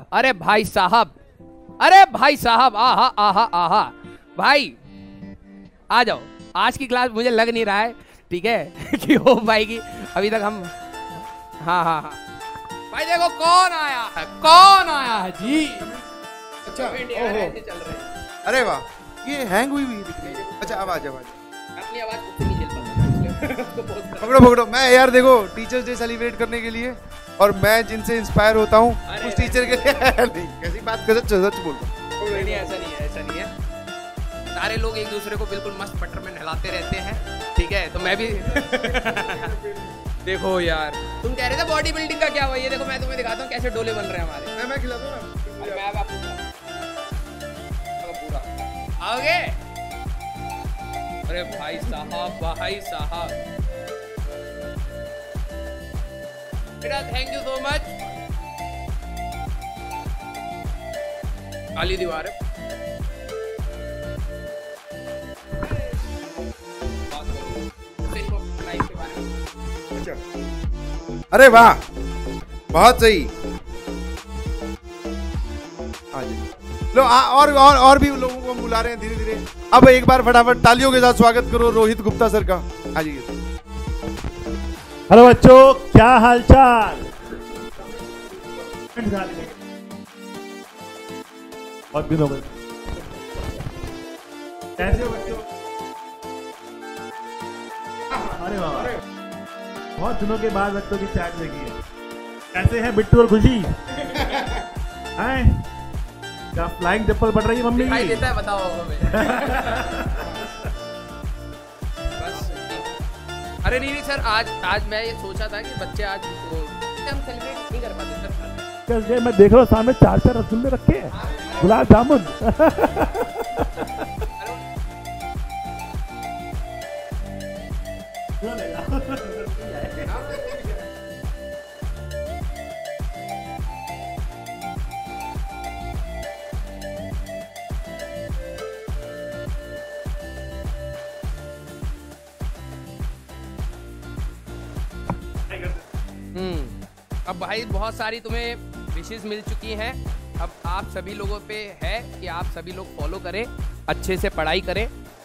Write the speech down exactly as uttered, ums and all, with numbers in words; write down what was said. अरे भाई साहब, अरे भाई साहब, आहा आहा आहा भाई आ जाओ। आज की क्लास मुझे लग नहीं रहा है ठीक है कि हो पाएगी अभी तक हम। हाँ हाँ हाँ भाई देखो कौन आया है, कौन आया है जी। अच्छा चल रहे। अरे वाह, ये हैंग हुई हुई दिख रही है। अच्छा आवाज आवाज अपनी आवाज कुछ नहीं चल पाती। पकड़ो पकड़ो। मैं यार देखो टीचर्स डे सेलिब्रेट करने के लिए और मैं जिनसे इंस्पायर होता हूँ उस टीचर के लिए नहीं, कैसी बात कर सच सच बोल रहा। ऐसा नहीं है, ऐसा नहीं है। सारे लोग एक दूसरे को बिल्कुल मस्त बटर में नहलाते रहते हैं ठीक है। तो मैं भी देखो यार, तुम कह रहे थे बॉडी बिल्डिंग का क्या हुआ, ये देखो मैं तुम्हें दिखाता हूँ कैसे डोले बन रहे हैं हमारे। मैं मैं खिला दूँ ना पूरा आगे। अरे भाई साहब, भाई साहब बेटा थैंक यू सो मच। काली दीवार है। अरे वाह बहुत सही। लो आ, और और और भी लोगों को हम बुला रहे हैं धीरे धीरे। अब एक बार फटाफट तालियों के साथ स्वागत करो रोहित गुप्ता सर का। आ जाइए। हेलो बच्चों, क्या हालचाल। बहुत दिन हो गए। कैसे हो बच्चों? अरे वाह, बहुत दिनों के बाद बच्चों की चैट लगी है। कैसे हैं बिट्टू और खुशी? हैं? क्या फ्लाइंग चप्पल पड़ रही है मम्मी की? देता है बताओ बस। अरे नहीं नहीं सर, आज आज मैं ये सोचा था कि बच्चे आज हम सेलिब्रेट नहीं कर पाते सर। कल ये मैं देख रहा हूँ सामने चार चार रसगुल्ले रखे हैं, गुलाब जामुन। अब भाई बहुत सारी तुम्हें विशेष मिल चुकी हैं। अब आप सभी लोगों पे है कि आप सभी लोग फॉलो करें, अच्छे से पढ़ाई करें।